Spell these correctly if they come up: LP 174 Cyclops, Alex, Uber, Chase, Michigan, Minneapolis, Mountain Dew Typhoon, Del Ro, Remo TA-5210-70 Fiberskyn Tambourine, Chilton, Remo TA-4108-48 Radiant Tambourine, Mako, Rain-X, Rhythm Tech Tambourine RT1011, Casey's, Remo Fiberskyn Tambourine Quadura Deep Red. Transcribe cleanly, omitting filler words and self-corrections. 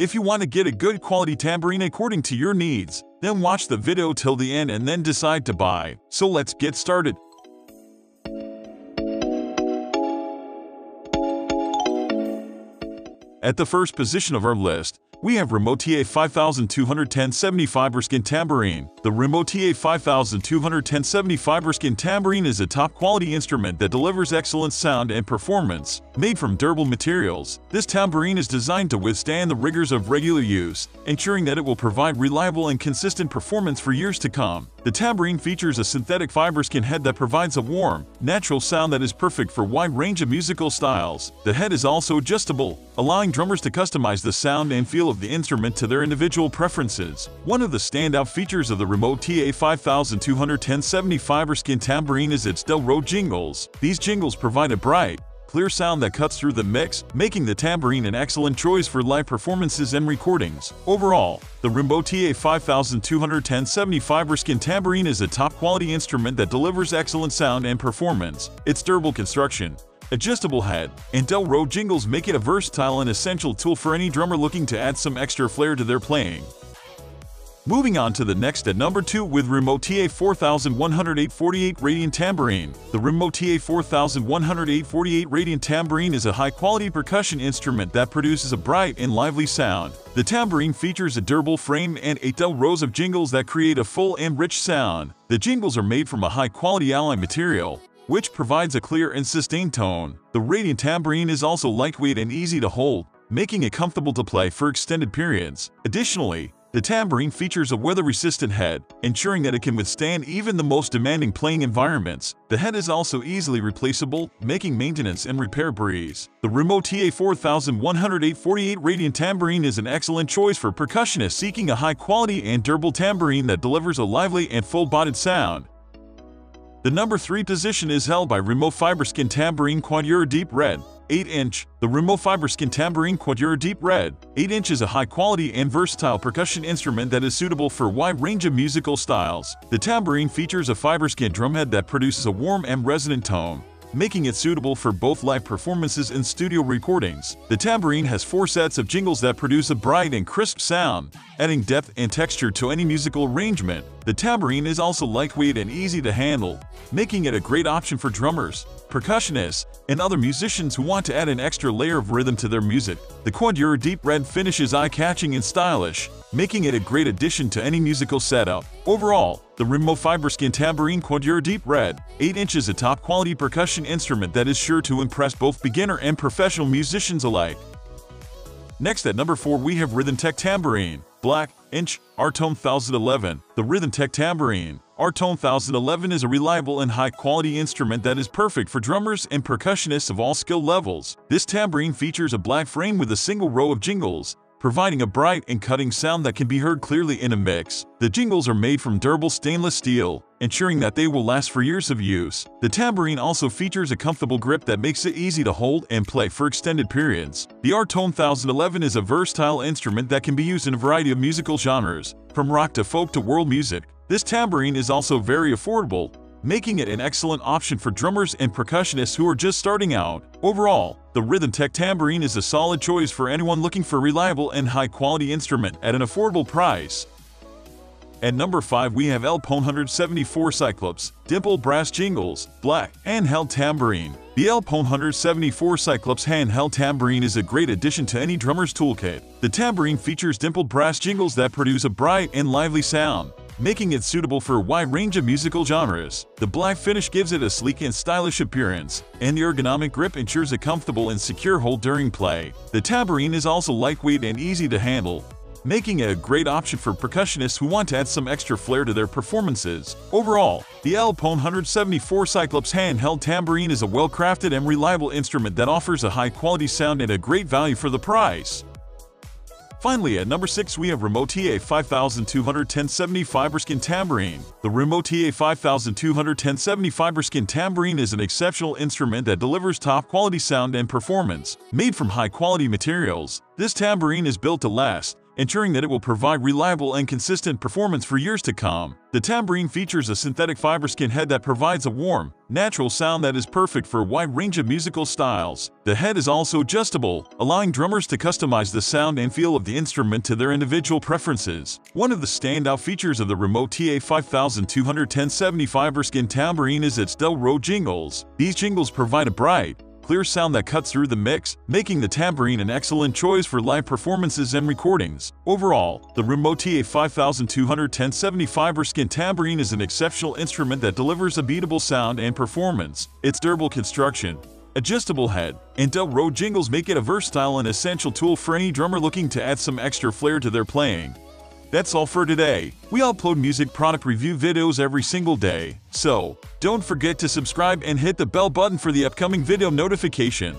If you want to get a good quality tambourine according to your needs, then watch the video till the end and then decide to buy. So let's get started. At the first position of our list, we have Remo TA-5210-70 Fiberskyn Tambourine. The Remo TA-5210-70 Fiberskyn Tambourine is a top-quality instrument that delivers excellent sound and performance. Made from durable materials, this tambourine is designed to withstand the rigors of regular use, ensuring that it will provide reliable and consistent performance for years to come. The tambourine features a synthetic fiberskin head that provides a warm, natural sound that is perfect for a wide range of musical styles. The head is also adjustable, allowing drummers to customize the sound and feel of the instrument to their individual preferences. One of the standout features of the Remo TA-5210-70 Fiberskyn Tambourine is its Del Ro jingles. These jingles provide a bright, clear sound that cuts through the mix, making the tambourine an excellent choice for live performances and recordings. Overall, the Remo TA-5210-70 Fiberskyn Tambourine is a top-quality instrument that delivers excellent sound and performance. Its durable construction, adjustable head, and Del Ro jingles make it a versatile and essential tool for any drummer looking to add some extra flair to their playing. Moving on to the next at number 2 with Remo TA-4108-48 Radiant Tambourine. The Remo TA-4108-48 Radiant Tambourine is a high-quality percussion instrument that produces a bright and lively sound. The tambourine features a durable frame and 8 Del Ros of jingles that create a full and rich sound. The jingles are made from a high-quality alloy material, which provides a clear and sustained tone. The Radiant Tambourine is also lightweight and easy to hold, making it comfortable to play for extended periods. Additionally, the tambourine features a weather-resistant head, ensuring that it can withstand even the most demanding playing environments. The head is also easily replaceable, making maintenance and repair breeze. The Remo TA-4108-48 Radiant Tambourine is an excellent choice for percussionists seeking a high-quality and durable tambourine that delivers a lively and full-bodied sound. The number 3 position is held by Remo Fiberskyn Tambourine Quadura Deep Red, 8-inch. The Remo Fiberskyn Tambourine Quadura Deep Red, 8-inch is a high-quality and versatile percussion instrument that is suitable for a wide range of musical styles. The tambourine features a fiberskin drumhead that produces a warm and resonant tone, making it suitable for both live performances and studio recordings. The tambourine has 4 sets of jingles that produce a bright and crisp sound, adding depth and texture to any musical arrangement. The tambourine is also lightweight and easy to handle, making it a great option for drummers, percussionists, and other musicians who want to add an extra layer of rhythm to their music. The Quadura Deep Red finish is eye-catching and stylish, making it a great addition to any musical setup. Overall, the Remo Fiberskyn Tambourine Quadura Deep Red, 8-inch is a top-quality percussion instrument that is sure to impress both beginner and professional musicians alike. Next at number 4 we have Rhythm Tech Tambourine, Black, Inch, RT1011. The Rhythm Tech Tambourine, RT1011 is a reliable and high-quality instrument that is perfect for drummers and percussionists of all skill levels. This tambourine features a black frame with a single row of jingles, providing a bright and cutting sound that can be heard clearly in a mix. The jingles are made from durable stainless steel, ensuring that they will last for years of use. The tambourine also features a comfortable grip that makes it easy to hold and play for extended periods. The RT1011 is a versatile instrument that can be used in a variety of musical genres, from rock to folk to world music. This tambourine is also very affordable, making it an excellent option for drummers and percussionists who are just starting out. Overall, the Rhythm Tech Tambourine is a solid choice for anyone looking for a reliable and high-quality instrument at an affordable price. At number 5 we have LP 174 Cyclops, Dimple Brass Jingles, Black, Handheld Tambourine. The LP 174 Cyclops handheld tambourine is a great addition to any drummer's toolkit. The tambourine features dimpled brass jingles that produce a bright and lively sound, making it suitable for a wide range of musical genres. The black finish gives it a sleek and stylish appearance, and the ergonomic grip ensures a comfortable and secure hold during play. The tambourine is also lightweight and easy to handle, making it a great option for percussionists who want to add some extra flair to their performances. Overall, the LP 174 Cyclops handheld tambourine is a well-crafted and reliable instrument that offers a high-quality sound and a great value for the price. Finally, at number 6 we have Remo TA-5210-70 Fiberskyn Tambourine. The Remo TA-5210-70 Fiberskyn Tambourine is an exceptional instrument that delivers top-quality sound and performance. Made from high-quality materials, this tambourine is built to last, ensuring that it will provide reliable and consistent performance for years to come. The tambourine features a synthetic fiberskin head that provides a warm, natural sound that is perfect for a wide range of musical styles. The head is also adjustable, allowing drummers to customize the sound and feel of the instrument to their individual preferences. One of the standout features of the Remo TA-5210-70 Fiberskyn Tambourine is its Del Ro jingles. These jingles provide a bright, clear sound that cuts through the mix, making the tambourine an excellent choice for live performances and recordings. Overall, the Remo TA-5210-70 Fiberskyn Tambourine is an exceptional instrument that delivers a beatable sound and performance. Its durable construction, adjustable head, and Del Ro jingles make it a versatile and essential tool for any drummer looking to add some extra flair to their playing. That's all for today. We upload music product review videos every single day, so don't forget to subscribe and hit the bell button for the upcoming video notification.